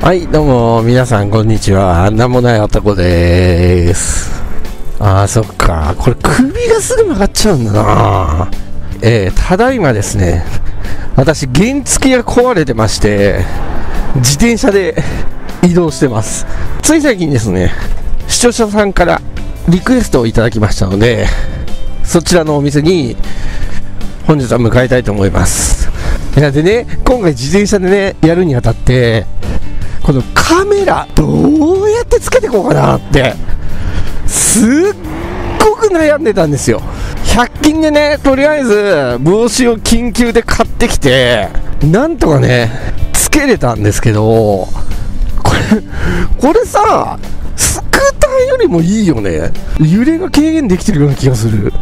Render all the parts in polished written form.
はいどうも皆さんこんにちは。なんもない男でーす。そっか、これ首がすぐ曲がっちゃうんだな。ただいまですね、私原付が壊れてまして自転車で移動してます。つい最近ですね、視聴者さんからリクエストをいただきましたので、そちらのお店に本日は向かいたいと思います。でね、今回自転車でねやるにあたって、このカメラどうやってつけてこうかなってすっごく悩んでたんですよ。100均でね、とりあえず帽子を緊急で買ってきてなんとかねつけれたんですけど、これさ、スクーターよりもいいよね。揺れが軽減できてるような気がする。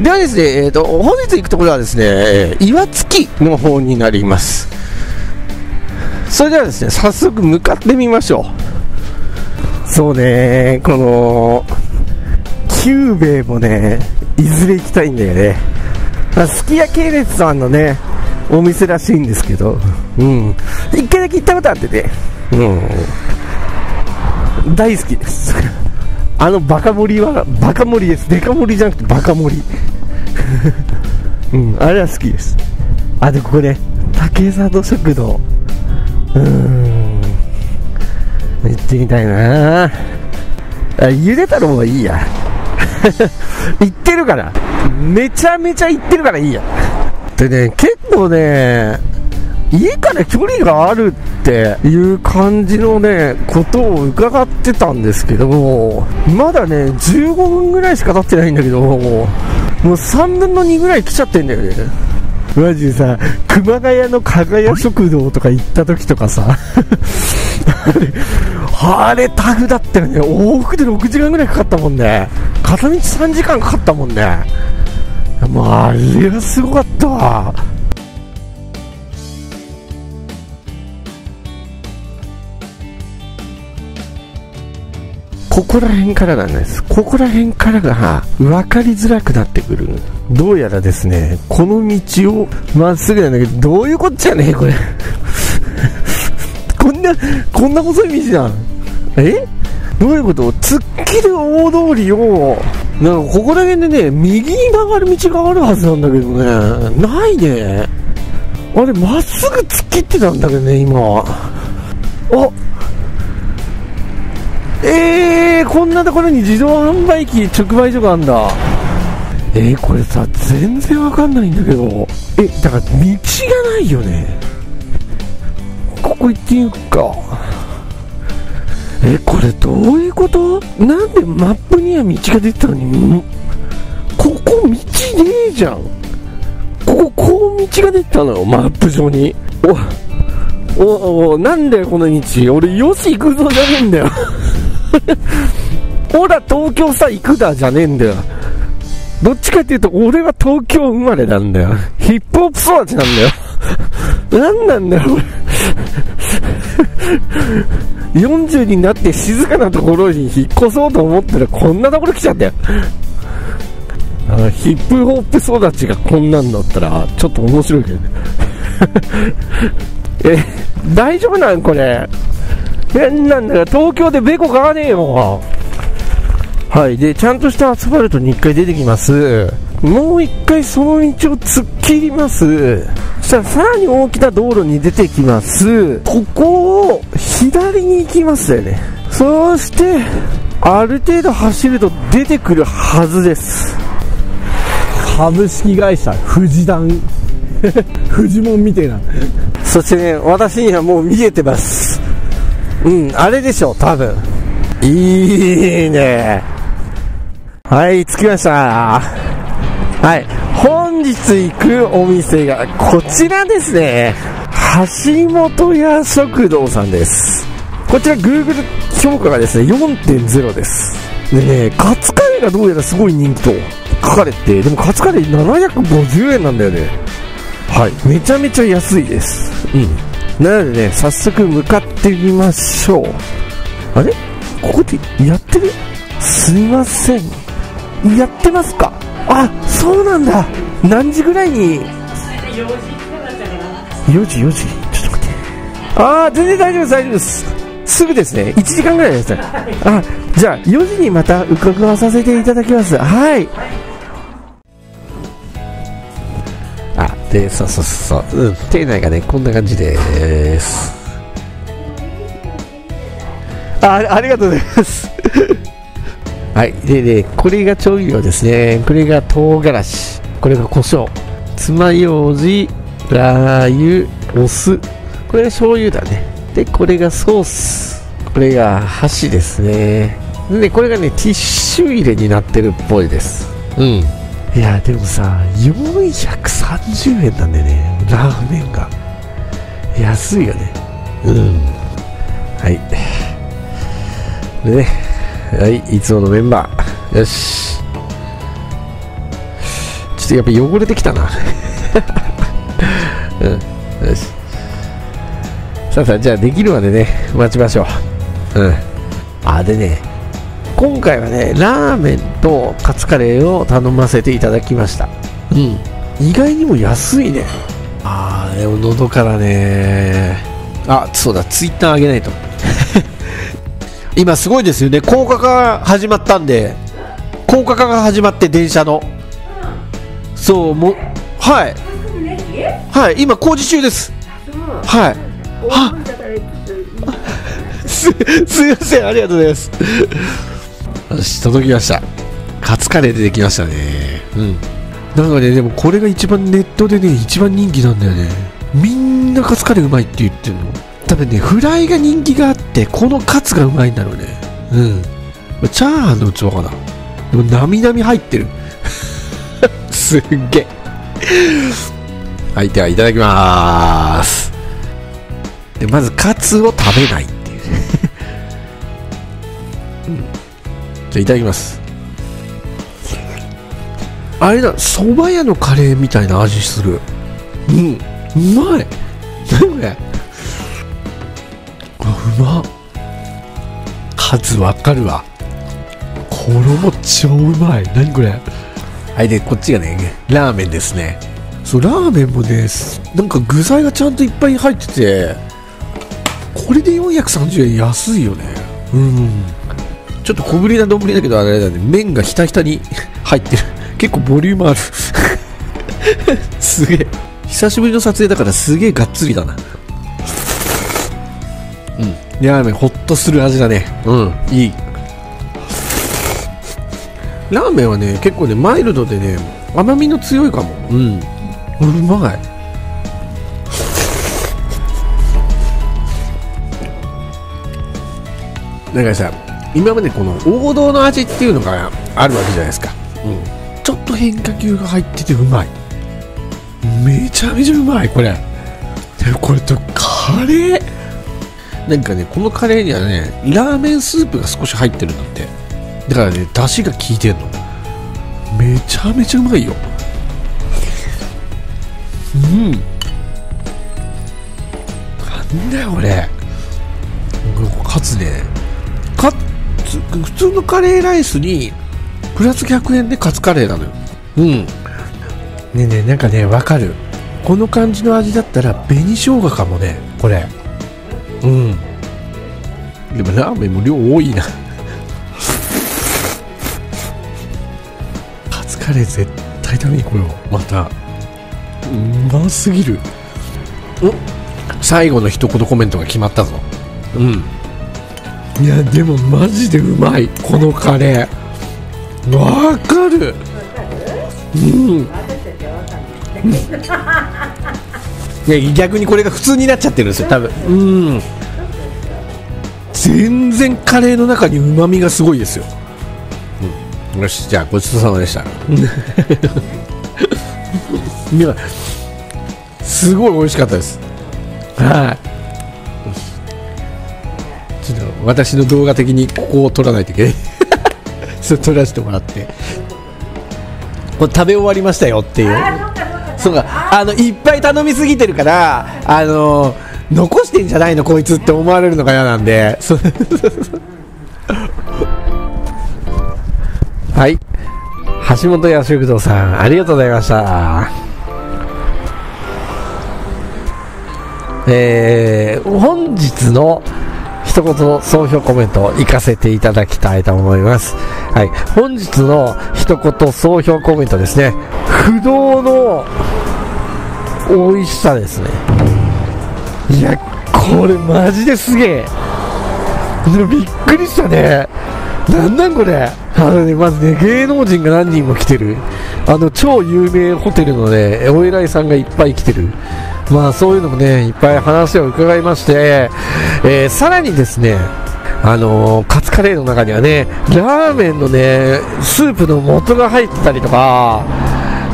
ではですね、本日行くところはですね、岩槻の方になります。それではですね、早速向かってみましょう。そうね、この久兵衛もね、いずれ行きたいんだよね。すき家系列さんのねお店らしいんですけど、一回だけ行ったことあってね、大好きです。あのバカ盛りはバカ盛りです。デカ盛りじゃなくてバカ盛り、あれは好きです。でここね、竹沢の食堂、行ってみたいな。ゆで太郎はいいや行ってるから、めちゃめちゃ行ってるからいいや。でね、結構ね家から距離があるっていう感じのねことを伺ってたんですけど、まだね15分ぐらいしか経ってないんだけど、もう3分の2ぐらい来ちゃってんだよね。マジでさ、熊谷の加賀屋食堂とか行った時とかさあれタフだったよね。往復で6時間ぐらいかかったもんね。片道3時間かかったもんね。もうあれはすごかったわ。ここら辺からなんです。ここら辺からが分かりづらくなってくる。どうやらですね、この道をまっすぐなんだけど、どういうこっちゃねこれこんな細い道じゃん。どういうこと？突っ切る大通りをなんかここら辺でね右に曲がる道があるはずなんだけどね、ないね。あれまっすぐ突っ切ってたんだけどね、今。こんなところに自動販売機、直売所があんだ。これさ全然わかんないんだけど、だから道がないよね。ここ行ってみるか。これどういうこと？なんでマップには道が出てたのにここ道ねえじゃん。こう道が出てたのよ、マップ上に。おなんだよこの道。俺よし行くぞじゃねえんだよほら東京さ行くだじゃねえんだよ。どっちかっていうと俺は東京生まれなんだよ。ヒップホップ育ちなんだよ何なんだよ40になって静かなところに引っ越そうと思ったらこんなところ来ちゃったよヒップホップ育ちがこんなんだったらちょっと面白いけどね大丈夫なんこれ。なんだよ東京でベコ買わねえよ。はいで、ちゃんとしたアスファルトに一回出てきます。もう一回その道を突っ切ります。そしたらさらに大きな道路に出てきます。ここを左に行きますよね。そうしてある程度走ると出てくるはずです。株式会社富士団フジモンみてえなそしてね、私にはもう見えてます。あれでしょ多分。いいね。はい着きました。本日行くお店がこちらですね。橋本屋食堂さんです。こちら Google 評価がですね 4.0 です。でね、カツカレーがどうやらすごい人気と書かれて、でもカツカレー750円なんだよね。めちゃめちゃ安いです。なのでね、早速向かってみましょう。あれ？ここでやってる？すいません。やってますか？そうなんだ。何時ぐらいに？4時。ちょっと待って。ああ、全然大丈夫です、大丈夫です。すぐですね、1時間ぐらいです。あ、じゃあ4時にまた伺わさせていただきます。はい。あ、で、そうそうそうそう、うん、店内がねこんな感じです。ありがとうございます。はい、でね、これが調味料ですね。これが唐辛子、これが胡椒、爪楊枝、ラー油、お酢、これが醤油だね。で、これがソース、これが箸ですね。で、これがね、ティッシュ入れになってるっぽいです。うん。いや、でもさ、430円なんでね、ラーメンが安いよね。うん。はいでね、はい、いつものメンバー。よし。ちょっとやっぱ汚れてきたな。うん、よし。さあ、じゃあできるまでね、待ちましょう。うん。あ、でね、今回はね、ラーメンとカツカレーを頼ませていただきました。うん。意外にも安いね。あー、でも喉からね。あ、そうだ、ツイッター上げないと。今すごいですよね、高架化が始まったんで、高架化が始まって、電車の、そう、もう、はい、はい、今、工事中です、はい、すいません、ありがとうございます。よし、届きました、カツカレー出てきましたね、うん、なんかね、でもこれが一番ネットでね、一番人気なんだよね、みんなカツカレーうまいって言ってるの。多分ね、フライが人気があって、このカツがうまいんだろうね。うん。チャーハンの器かな。でもなみなみ入ってる。すっげえ。はい、ではいただきまーす。で、まずカツを食べないっていう、ね。うん、じゃあいただきます。あれだ、蕎麦屋のカレーみたいな味する。うん、うまい。何これ。うまっ。カツわかるわ。衣超うまい。何これ。はい、でこっちがね、ラーメンですね。そう、ラーメンもね、なんか具材がちゃんといっぱい入ってて、これで430円、安いよね。うん。ちょっと小ぶりな丼だけど、あれだね、麺がひたひたに入ってる。結構ボリュームある。すげえ、久しぶりの撮影だからすげえがっつりだな。ラーメンほっとする味だね。うん、いい。ラーメンはね、結構ね、マイルドでね、甘みの強いかも。うん、うまい。なんかさ、今までこの王道の味っていうのがあるわけじゃないですか。うん、ちょっと変化球が入っててうまい。めちゃめちゃうまい。これとカレー、なんかね、このカレーにはね、ラーメンスープが少し入ってるんだって。だからね、出汁が効いてんの。めちゃめちゃうまいよ。うん、なんだよこれ。カツね、普通のカレーライスにプラス100円でカツカレーなのよ。うん。ねなんかね、わかる。この感じの味だったら紅生姜かもね、これ。うん。でもラーメンも量多いな。カツカレー絶対食べに来よう。またうますぎる。お、最後の一言コメントが決まったぞ。うん。いや、でもマジでうまい、このカレー。わかる。うん。逆にこれが普通になっちゃってるんですよ、多分。うん。全然カレーの中にうまみがすごいですよ。うん。よし、じゃあごちそうさまでした。いや、すごい美味しかったです。はい。ちょっと私の動画的にここを撮らないといけない。それ撮らせてもらって、これ食べ終わりましたよっていう。そうか、いっぱい頼みすぎてるから、残してんじゃないのこいつって思われるのが嫌なんで。はい、橋本屋食堂さん、ありがとうございました。本日の一言の総評コメントを行かせていただきたいと思います。はい、本日の一言総評コメントですね。不動の美味しさですね。いや、これマジですげえ。びっくりしたね。なんなんこれ。まずね、芸能人が何人も来てる。超有名ホテルのね、お偉いさんがいっぱい来てる。まあそういうのもね、いっぱい話を伺いまして、さらにですね、カツカレーの中にはね、ラーメンのね、スープの素が入ってたりとか、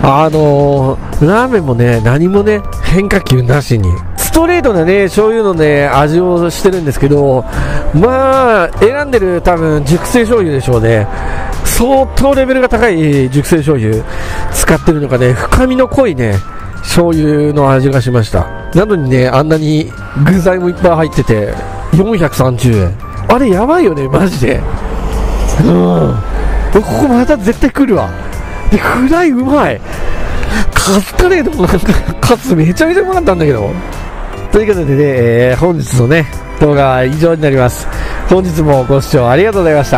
ラーメンもね、何もね、変化球なしに。ストレートなね、醤油のね、味をしてるんですけど、まあ、選んでる多分、熟成醤油でしょうね。相当レベルが高い熟成醤油使ってるのかね、深みの濃いね、醤油の味がしました。なのにね、あんなに具材もいっぱい入ってて、430円。あれやばいよね、マジで。ここまた絶対来るわ。で、フライうまい。カツカレーでもなんか、カツめちゃめちゃうまかったんだけど。ということでね、本日のね、動画は以上になります。本日もご視聴ありがとうございました。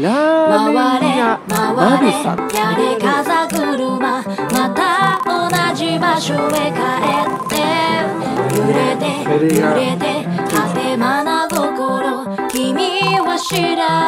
ラーメン屋あるさん。屋根風車、また同じ場所へ帰って。揺れて、風間な心、君は知らない。